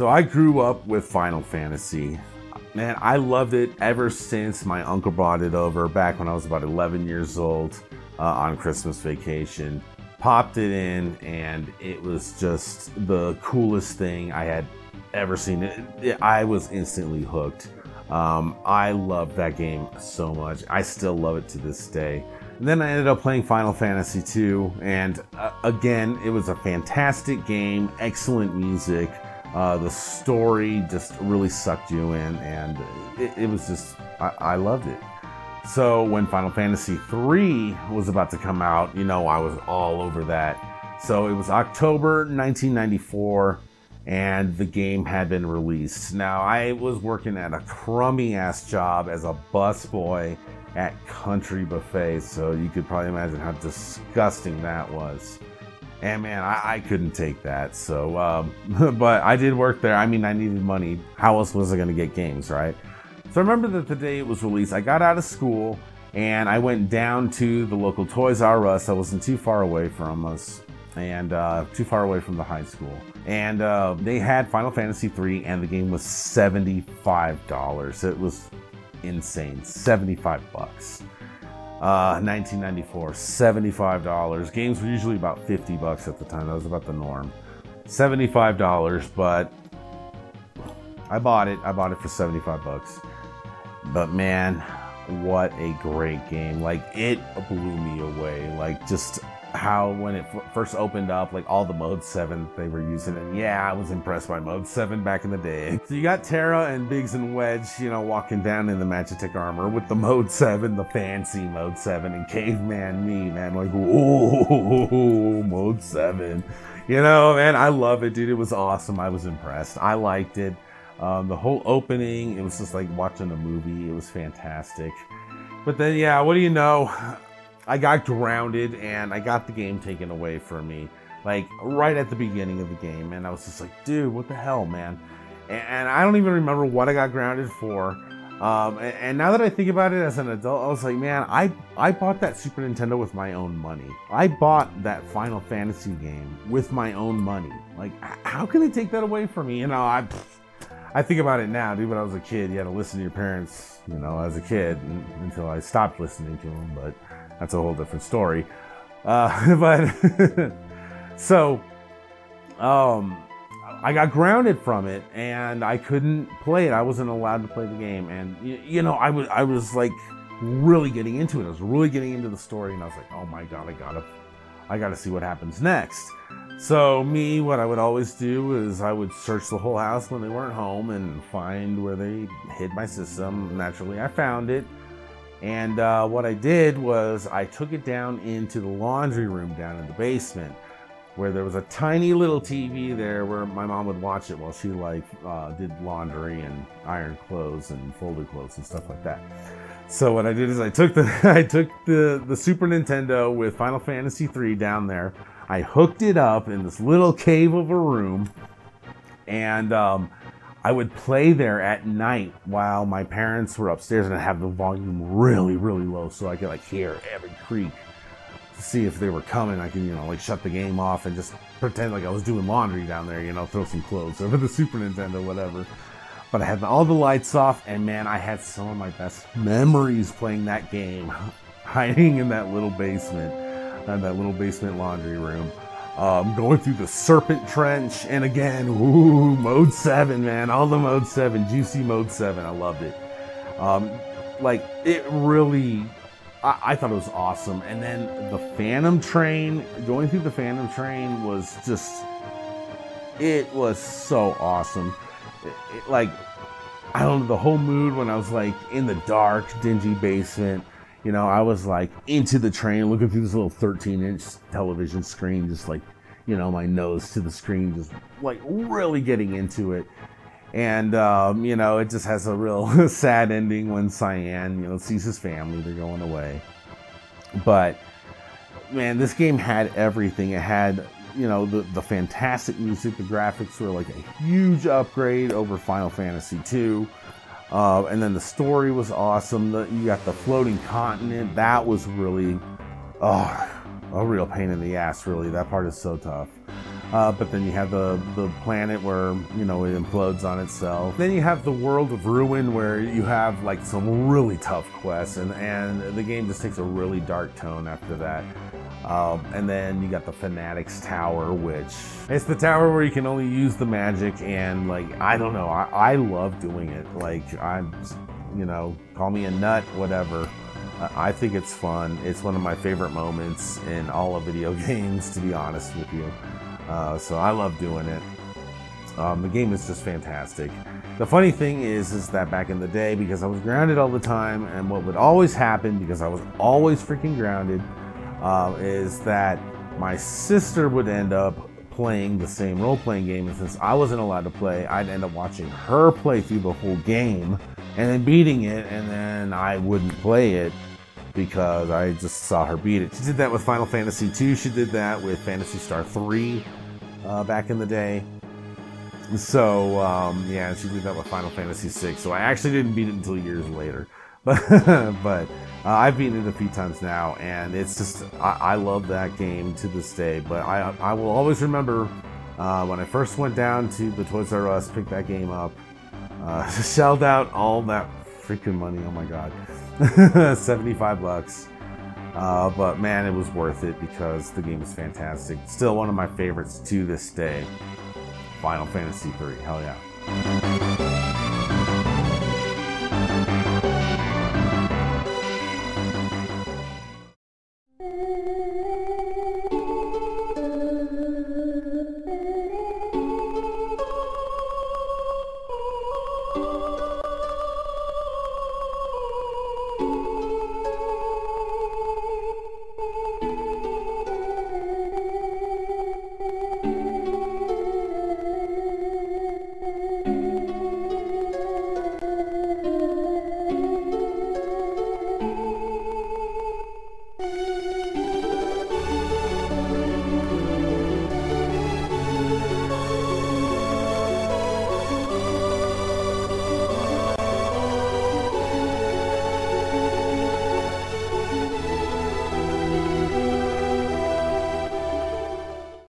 So I grew up with Final Fantasy. Man, I loved it ever since my uncle brought it over back when I was about 11 years old on Christmas vacation. Popped it in and it was just the coolest thing I had ever seen. I was instantly hooked. I loved that game so much. I still love it to this day. And then I ended up playing Final Fantasy II, and again, it was a fantastic game, excellent music. The story just really sucked you in, and it was just, I loved it. So when Final Fantasy III was about to come out, you know, I was all over that. So it was October 1994, and the game had been released. Now, I was working at a crummy-ass job as a busboy at Country Buffet, so you could probably imagine how disgusting that was. And man, I couldn't take that, so, but I did work there. I mean, I needed money. How else was I gonna get games, right? So I remember that the day it was released, I got out of school and I went down to the local Toys R Us. I wasn't too far away from us and too far away from the high school. And they had Final Fantasy III, and the game was $75. It was insane, 75 bucks. 1994, $75. Games were usually about 50 bucks at the time. That was about the norm. $75, but I bought it. I bought it for 75 bucks. But man, what a great game. Like, it blew me away. Like, just how when it first opened up, like all the Mode 7 they were using, and yeah, I was impressed by Mode 7 back in the day. So you got Terra and Biggs and Wedge, you know, walking down in the Magitek armor with the Mode 7, the fancy Mode 7, and caveman me, man, like, whoa, Mode 7. You know, man, I love it, dude. It was awesome. I was impressed. I liked it. The whole opening, it was just like watching a movie. It was fantastic. But then, yeah, what do you know? I got grounded and I got the game taken away from me, like right at the beginning of the game, and I was just like, dude, what the hell, man? And I don't even remember what I got grounded for. And now that I think about it as an adult, I was like, man, I bought that Super Nintendo with my own money. I bought that Final Fantasy game with my own money. Like, how can they take that away from me? You know, I think about it now, dude. When I was a kid, you had to listen to your parents, you know, as a kid, until I stopped listening to them, but that's a whole different story. But so I got grounded from it and I couldn't play it. I wasn't allowed to play the game. And you know, I was like really getting into it. I was really getting into the story, and I was like, oh my God, I gotta see what happens next. So me, what I would always do is I would search the whole house when they weren't home and find where they hid my system. Naturally, I found it. And what I did was I took it down into the laundry room down in the basement, where there was a tiny little TV there where my mom would watch it while she like did laundry and ironed clothes and folded clothes and stuff like that. So what I did is I took the Super Nintendo with Final Fantasy III down there. I hooked it up in this little cave of a room, and I would play there at night while my parents were upstairs, and I'd have the volume really, really low so I could like hear every creak to see if they were coming. I could, you know, like shut the game off and just pretend like I was doing laundry down there, you know, throw some clothes over the Super Nintendo, whatever. But I had all the lights off, and man, I had some of my best memories playing that game, hiding in that little basement, laundry room. Going through the Serpent Trench, and again, ooh, Mode 7, man. All the Mode 7, juicy Mode 7. I loved it. Like, it really, I thought it was awesome. And then the Phantom Train, going through the Phantom Train was just, it was so awesome. Like, I don't know, the whole mood when I was, like, in the dark, dingy basement. You know, I was like into the train, looking through this little 13-inch television screen, just like, you know, my nose to the screen, just like really getting into it. And, you know, it just has a real sad ending when Cyan, you know, sees his family, they're going away. But, man, this game had everything. It had, you know, the fantastic music, the graphics were like a huge upgrade over Final Fantasy II. And then the story was awesome. You got the floating continent. That was really, oh, a real pain in the ass, really. That part is so tough. But then you have the planet where, you know, it implodes on itself. Then you have the world of ruin where you have like some really tough quests, and the game just takes a really dark tone after that. And then you got the Fanatics tower, which it's the tower where you can only use the magic, and like, I don't know, I love doing it. Like, I'm, you know, call me a nut, whatever. I think it's fun. It's one of my favorite moments in all of video games, to be honest with you. So I love doing it. The game is just fantastic. The funny thing is that back in the day, because I was grounded all the time, and what would always happen, because I was always freaking grounded, is that my sister would end up playing the same role-playing game, and since I wasn't allowed to play, I'd end up watching her play through the whole game and then beating it, and then I wouldn't play it because I just saw her beat it. She did that with Final Fantasy II. She did that with Phantasy Star 3 back in the day. So yeah, she did that with Final Fantasy VI. So I actually didn't beat it until years later. But I've beaten it a few times now, and it's just, I love that game to this day. But I will always remember when I first went down to the Toys R Us, picked that game up, shelled out all that freaking money. Oh my god. $75. But man, it was worth it because the game is fantastic. Still one of my favorites to this day. Final Fantasy III. Hell yeah.